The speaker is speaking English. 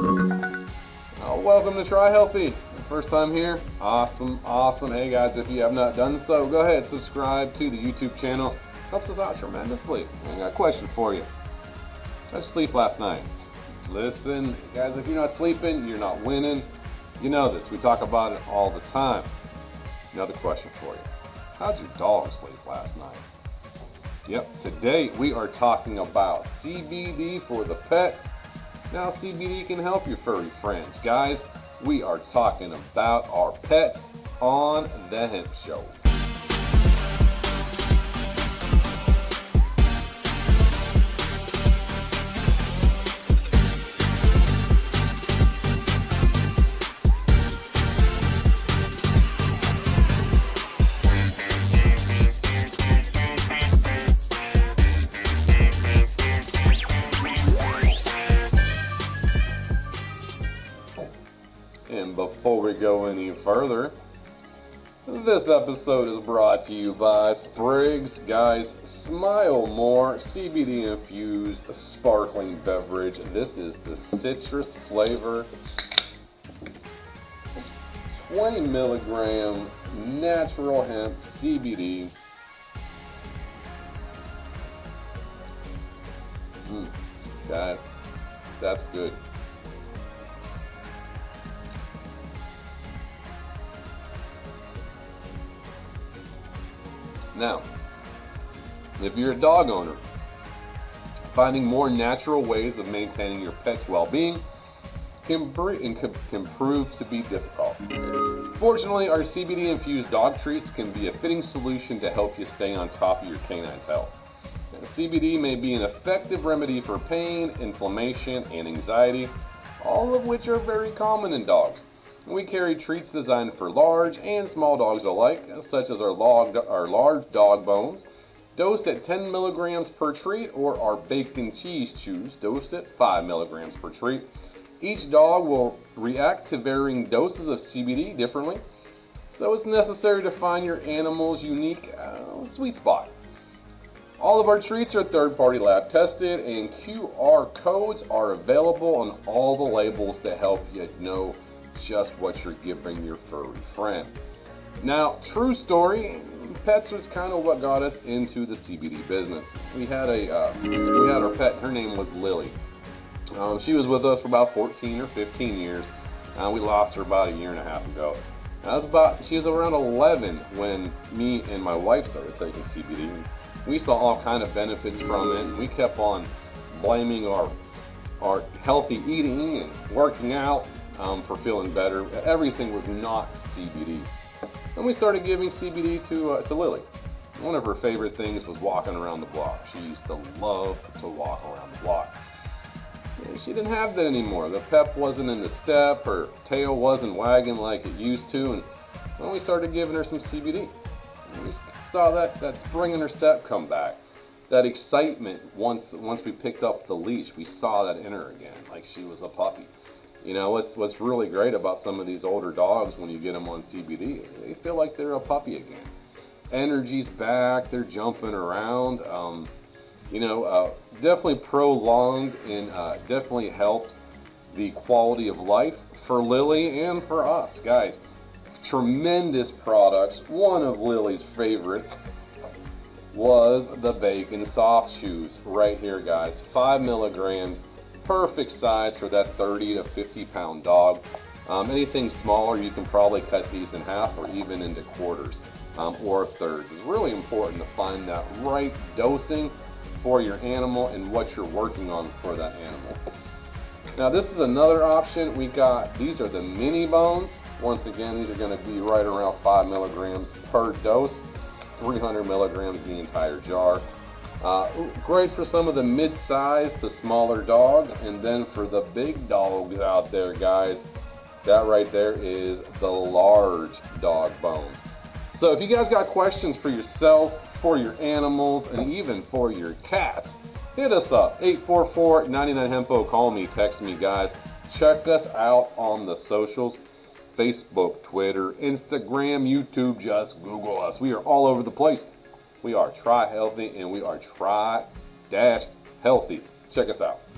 Oh, welcome to Tri-Healthy. First time here? Awesome, awesome. Hey guys, if you have not done so, go ahead and subscribe to the YouTube channel. Helps us out tremendously. I got a question for you. How'd you sleep last night? Listen, guys, if you're not sleeping, you're not winning. You know this. We talk about it all the time. Another question for you. How'd your dog sleep last night? Yep, today we are talking about CBD for the pets. Now CBD can help your furry friends. Guys, we are talking about our pets on The Hemp Show. And before we go any further, this episode is brought to you by Spriggs. Guys, smile more, CBD infused sparkling beverage. This is the citrus flavor, 20 milligram natural hemp CBD. Guys, that's good. Now, if you're a dog owner, finding more natural ways of maintaining your pet's well-being can prove to be difficult. Fortunately, our CBD-infused dog treats can be a fitting solution to help you stay on top of your canine's health. And CBD may be an effective remedy for pain, inflammation, and anxiety, all of which are very common in dogs. We carry treats designed for large and small dogs alike, such as our large dog bones, dosed at 10 milligrams per treat, or our bacon cheese chews, dosed at 5 milligrams per treat. Each dog will react to varying doses of CBD differently, so it's necessary to find your animal's unique sweet spot. All of our treats are third-party lab tested, and QR codes are available on all the labels to help you know just what you're giving your furry friend. Now, true story, pets was kind of what got us into the CBD business. We had our pet, her name was Lily. She was with us for about 14 or 15 years. We lost her about a year and a half ago. She was around 11 when me and my wife started taking CBD. We saw all kind of benefits from it, and we kept on blaming our healthy eating and working out for feeling better. Everything was not CBD. And we started giving CBD to Lily. One of her favorite things was walking around the block. She used to love to walk around the block. And she didn't have that anymore. The pep wasn't in the step, her tail wasn't wagging like it used to, and then we started giving her some CBD. And we saw that spring in her step come back. That excitement, once we picked up the leash, we saw that in her again, like she was a puppy. You know, what's really great about some of these older dogs when you get them on CBD, they feel like they're a puppy again. Energy's back, they're jumping around. Definitely prolonged and definitely helped the quality of life for Lily and for us. Guys, tremendous products. One of Lily's favorites was the Bacon Soft Chews right here, guys. 5 milligrams. Perfect size for that 30 to 50 pound dog. Anything smaller, you can probably cut these in half or even into quarters or thirds. It's really important to find that right dosing for your animal and what you're working on for that animal. Now this is another option. We got, these are the mini bones. Once again, these are gonna be right around 5 milligrams per dose, 300 milligrams in the entire jar. Great for some of the mid-size to smaller dogs, and then for the big dogs out there, guys, that right there is the large dog bones. So if you guys got questions for yourself, for your animals, and even for your cats, hit us up, 844-99-HEMPO, call me, text me, guys. Check us out on the socials, Facebook, Twitter, Instagram, YouTube, just Google us. We are all over the place. We are Tri-Healthy, and we are Tri-Healthy. Check us out.